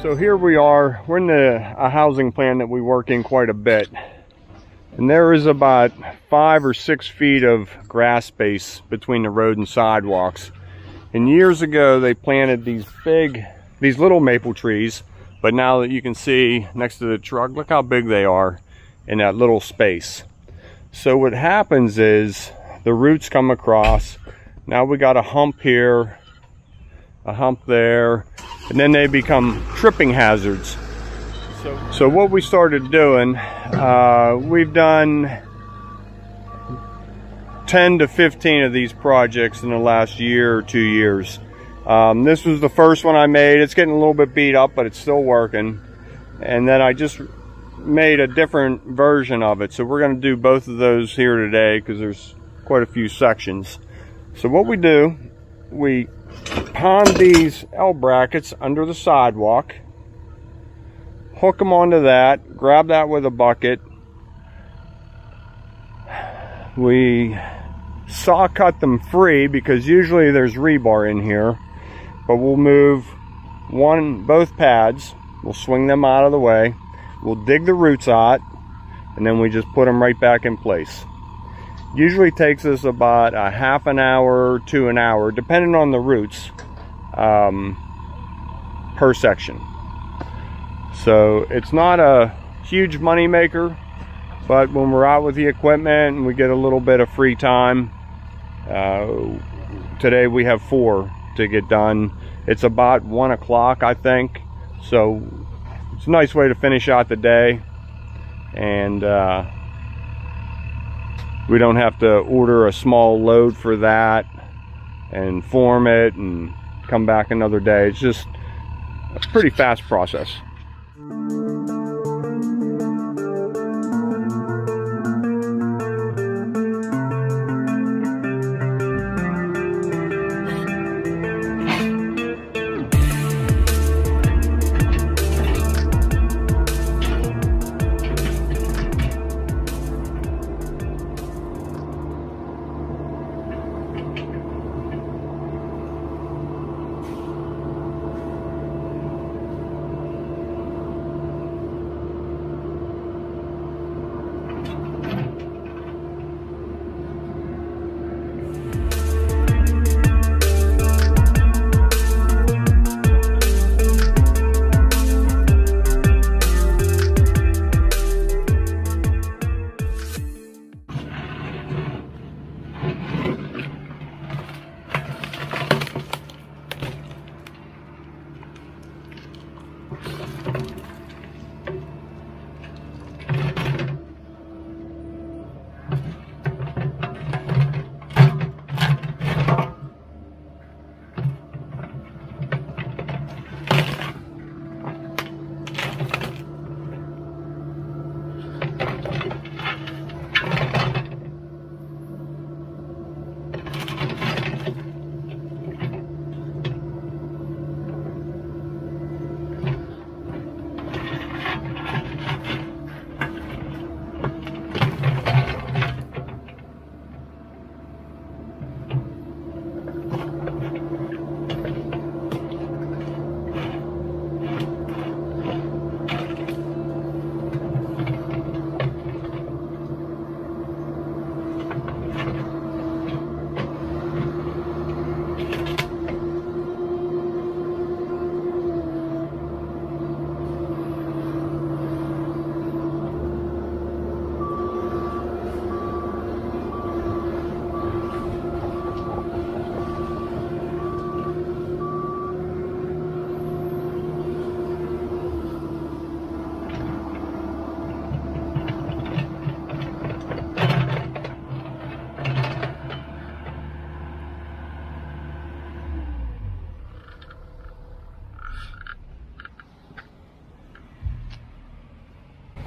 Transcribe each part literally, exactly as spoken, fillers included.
So here we are, we're in the, a housing plan that we work in quite a bit. And there is about five or six feet of grass space between the road and sidewalks. And years ago, they planted these big, these little maple trees. But now that you can see next to the truck, look how big they are in that little space. So what happens is the roots come across. Now we got a hump here, a hump there. And then they become tripping hazards. So, so what we started doing, uh, we've done ten to fifteen of these projects in the last year or two years. Um, this was the first one I made. It's getting a little bit beat up, but it's still working. And then I just made a different version of it. So we're going to do both of those here today because there's quite a few sections. So what we do, we pond these L brackets under the sidewalk, hook them onto that, grab that with a bucket. We saw cut them free because usually there's rebar in here, but we'll move one, both pads, we'll swing them out of the way, we'll dig the roots out, and then we just put them right back in place. Usually takes us about a half an hour to an hour, depending on the roots, um, per section. So it's not a huge money maker, but when we're out with the equipment and we get a little bit of free time, uh, today we have four to get done. It's about one o'clock, I think. So it's a nice way to finish out the day. And, uh, we don't have to order a small load for that and form it and come back another day. It's just a pretty fast process.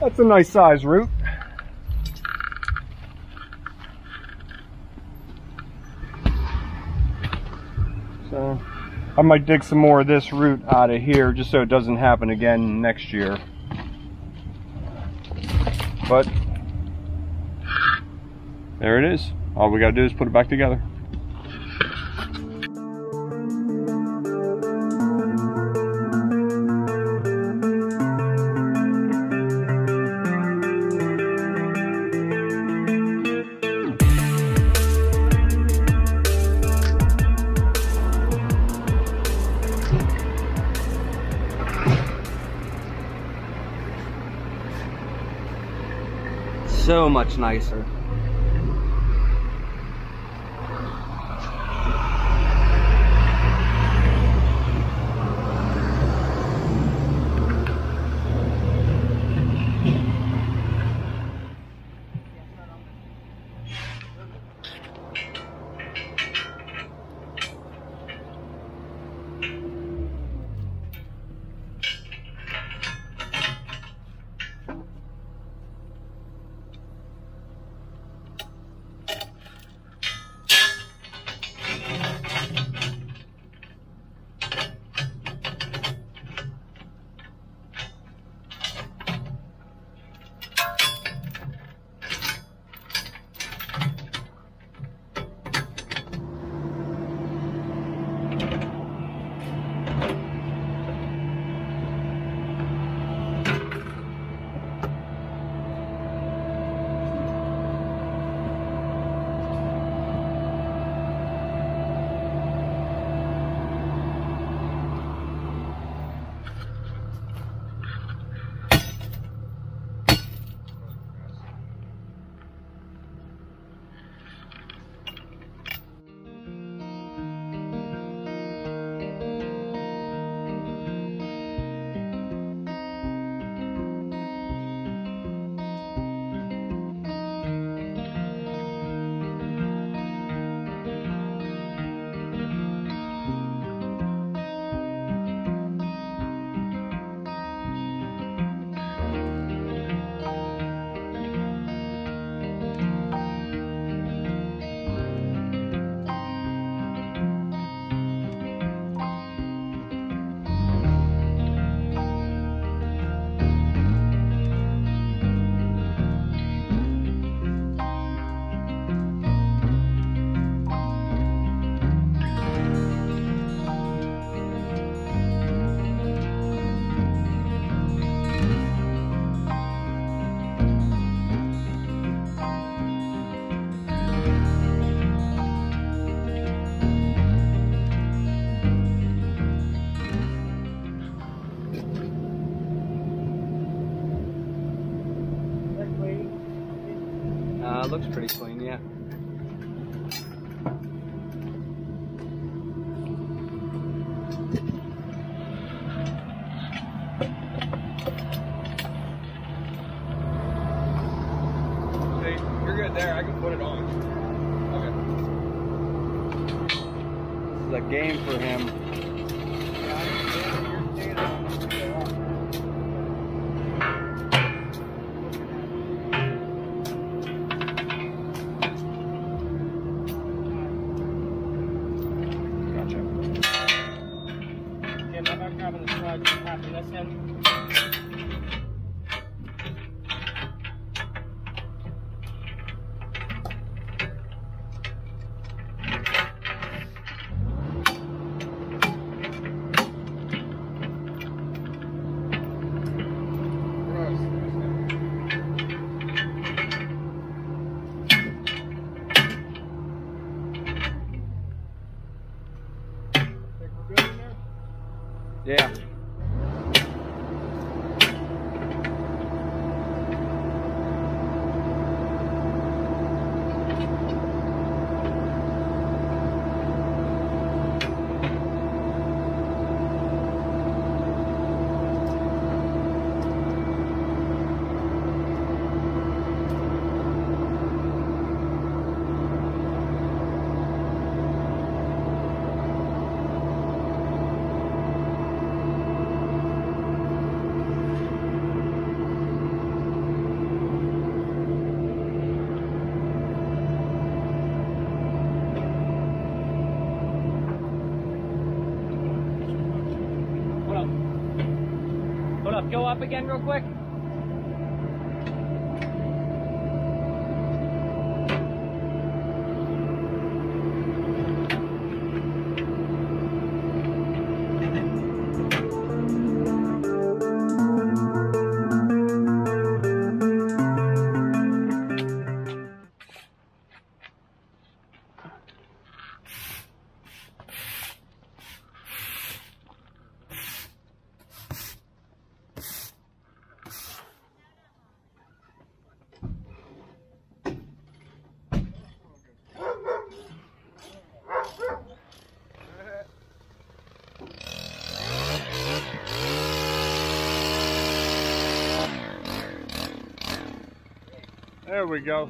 That's a nice size root. I might dig some more of this root out of here just so it doesn't happen again next year. But there it is. All we gotta do is put it back together. So much nicer. Uh, looks pretty clean, yeah. See, you're good there. I can put it on. Okay. This is a game for him. up again real quick? There we go.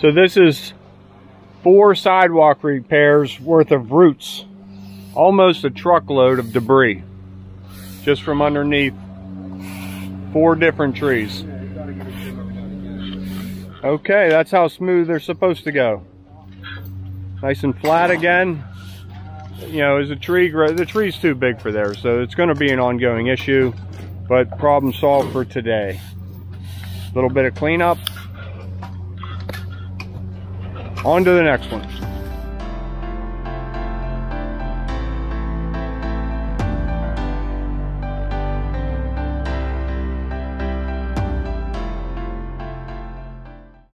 So this is four sidewalk repairs worth of roots, almost a truckload of debris, just from underneath four different trees. Okay, that's how smooth they're supposed to go. Nice and flat again. You know, as a tree grows, the tree's too big for there, so it's going to be an ongoing issue, but problem solved for today. A little bit of cleanup. On to the next one.